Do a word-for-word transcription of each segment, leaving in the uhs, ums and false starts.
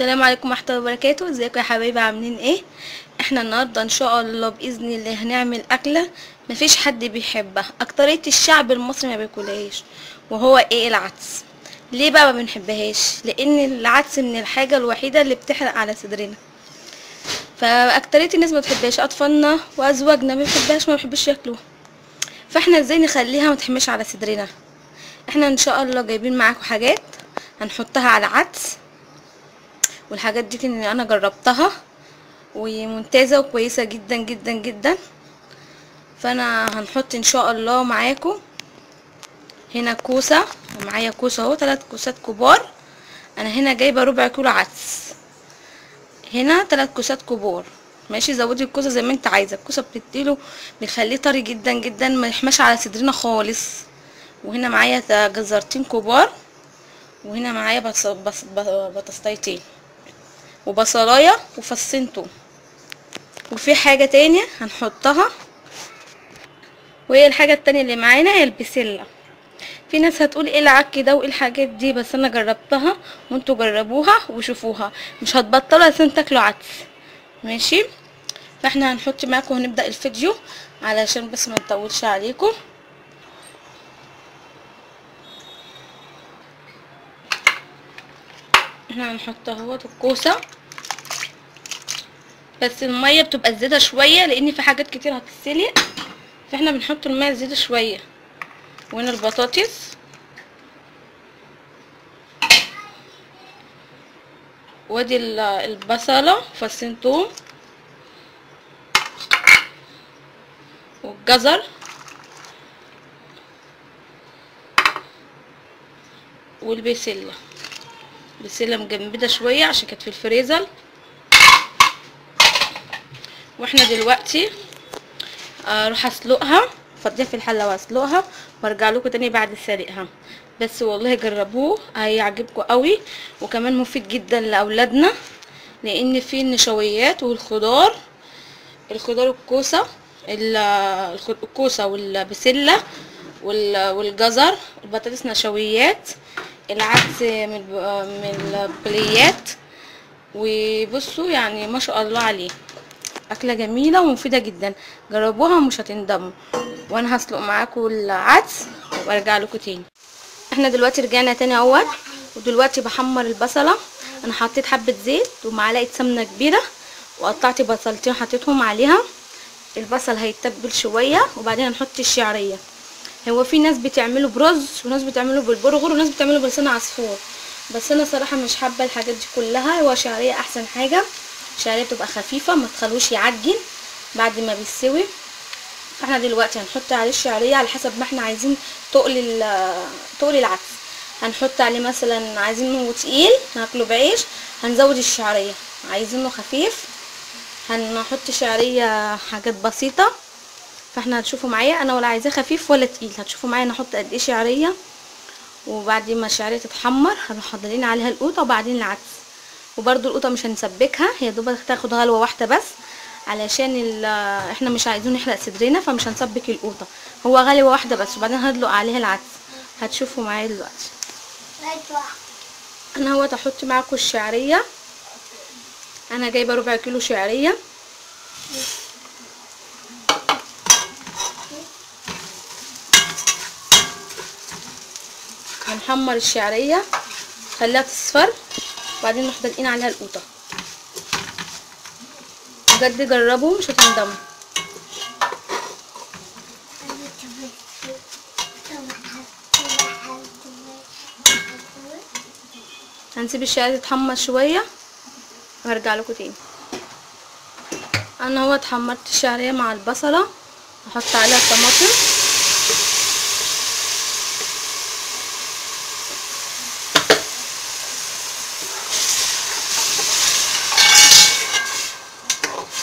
السلام عليكم ورحمه الله وبركاته. ازيكم يا حبايبي؟ عاملين ايه؟ احنا النهارده ان شاء الله باذن الله هنعمل اكله مفيش حد بيحبها، اكتريه الشعب المصري ما بياكلهاش، وهو ايه؟ العدس. ليه بقى ما بنحبهاش؟ لان العدس من الحاجه الوحيده اللي بتحرق على صدرنا، فاكتريه الناس ما بتحبهاش، اطفالنا وازواجنا ما بتحبهاش، ما بيحبوش ياكلوها. فاحنا ازاي نخليها ما تحمش على صدرنا؟ احنا ان شاء الله جايبين معاكم حاجات هنحطها على العدس، والحاجات دي كان انا جربتها وممتازه وكويسه جدا جدا جدا. فانا هنحط ان شاء الله معاكم هنا كوسه، ومعايا كوسه اهو، ثلاث كوسات كبار. انا هنا جايبه ربع كيلو عدس، هنا ثلاث كوسات كبار. ماشي، زودي الكوسه زي ما انت عايزه، الكوسه بتديله بتخليه طري جدا جدا، ما يحماش على صدرنا خالص. وهنا معايا جزرتين كبار، وهنا معايا بطاطستين وبصلايه وفصين توم. وفي حاجه تانية هنحطها، وهي الحاجه التانية اللي معانا هي البسله. في ناس هتقول ايه العك ده وايه الحاجات دي، بس انا جربتها وانتوا جربوها وشوفوها، مش هتبطلوا عشان تاكلوا عدس. ماشي، فاحنا هنحط معاكم ونبدا الفيديو علشان بس ما نطولش عليكم. احنا هنحط اهوت الكوسه، بس الميه بتبقى زياده شويه لان في حاجات كتير هتتسلق، فاحنا بنحط الميه زياده شويه. وهنا البطاطس، وادي البصله، فصين ثوم، والجزر، والبسله. بسله مجمده شويه عشان كانت في الفريزر. واحنا دلوقتي اروح اسلقها، افضيها في الحله واسلقها، وارجع لكم تاني بعد سلقها. بس والله جربوه هيعجبكم قوي، وكمان مفيد جدا لاولادنا لان فيه النشويات والخضار. الخضار الكوسه، الكوسه والبسله والجزر، البطاطس نشويات، العدس من البليات. وبصوا يعني ما شاء الله عليه، اكله جميله ومفيده جدا، جربوها ومش هتندموا. وانا هسلق معاكم العدس وارجع لكم تاني. احنا دلوقتي رجعنا تاني اهوت، ودلوقتي بحمر البصله. انا حطيت حبه زيت ومعلقه سمنه كبيره، وقطعت بصلتين حطيتهم عليها. البصل هيتبل شويه، وبعدين هنحط الشعريه. هو في ناس بتعمله برز، وناس بتعمله بالبرغل، وناس بتعمله بلسان عصفور، بس انا صراحه مش حابه الحاجات دي كلها. هو شعريه احسن حاجه، الشعريه بتبقى خفيفه، ما تخلوش يعجن بعد ما بيستوي. فاحنا دلوقتي هنحط عليه الشعريه على حسب ما احنا عايزين تقل تقل العدس. هنحط عليه مثلا عايزينه تقيل هناكله بعيش، هنزود الشعريه. عايزينه خفيف هنحط شعريه حاجات بسيطه. فاحنا هتشوفوا معايا، انا ولا عايزاه خفيف ولا تقيل، هتشوفوا معايا انا هحط قد ايه شعريه. وبعد ما الشعريه تتحمر هنروح حاضرين عليها القوطه، وبعدين العدس. وبرده القوطه مش هنسبكها، هي دوبك هتاخد غلوه واحده بس، علشان احنا مش عايزين نحرق صدرنا، فمش هنسبك القوطه، هو غلوه واحده بس، وبعدين هدلق عليها العدس. هتشوفوا معايا دلوقتي انا هو هحط معاكم الشعريه. انا جايبه ربع كيلو شعريه، هنحمر الشعريه خليها تصفر، وبعدين نروح دلقين عليها القوطه. بجد جربوا مش هتندموا. هنسيب الشعريه تتحمر شويه وهرجع لكم تاني. انا هو اتحمرت الشعريه مع البصله، هحط عليها الطماطم.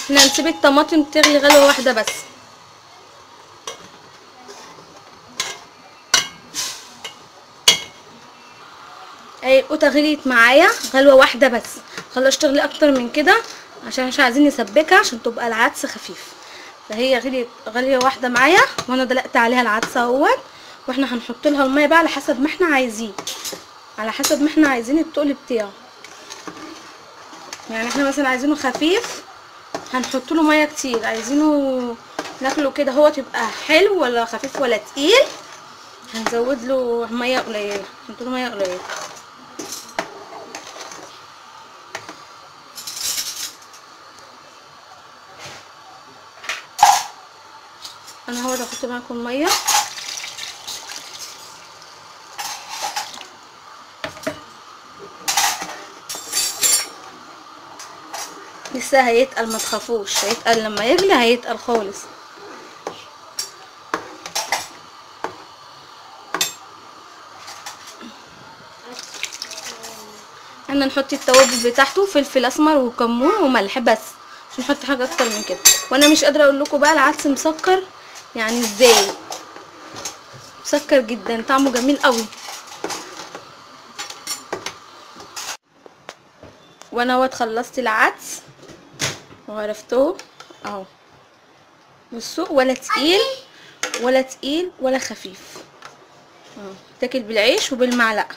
احنا هنسيب الطماطم تغلي غلوه واحده بس. اهي القوطه غليت معايا غلوه واحده بس، خلاش تغلي اكتر من كده عشان مش عايزين نسبكها، عشان تبقى العدس خفيف. فهي غليت غلوه واحده معايا، وانا دلقت عليها العدس اهوت. واحنا هنحط لها الميه بقى على حسب ما احنا عايزين، على حسب ما احنا عايزين التقل بتاعه. يعني احنا مثلا عايزينه خفيف هنحط له ميه كتير، عايزينه ناكله كده هو تبقى حلو ولا خفيف ولا تقيل هنزود له ميه قليله، هنحط له ميه قليله. انا هو هحط معاكم ميه لسه هيتقل، ما تخافوش هيتقل لما يغلي هيتقل خالص. احنا نحط التوابل بتاعته فلفل اسمر وكمون وملح بس، مش نحط حاجه اكتر من كده. وانا مش قادره اقول لكم بقى العدس مسكر يعني ازاي، مسكر جدا طعمه جميل قوي. وانا اهوت خلصت العدس وعرفته اهو، بصوا ولا تقيل ولا تقيل ولا خفيف اهو، تاكل بالعيش وبالمعلقه.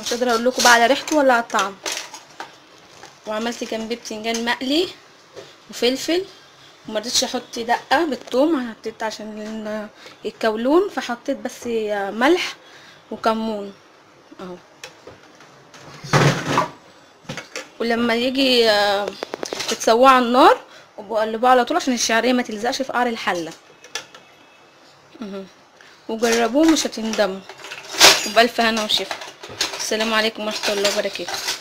مش قادره اقول لكم بقى على ريحته ولا على الطعم. وعملت جنبيه بتنجان مقلي وفلفل، وما رضيتش احط دقه بالثوم، حطيت عشان الكولون، فحطيت بس ملح وكمون اهو. ولما يجي تتسوى على النار وبقلبها على طول عشان الشعريه ما تلزقش في قعر الحله. وجربوه مش هتندموا. وبألف هنا وشفا. السلام عليكم ورحمه الله وبركاته.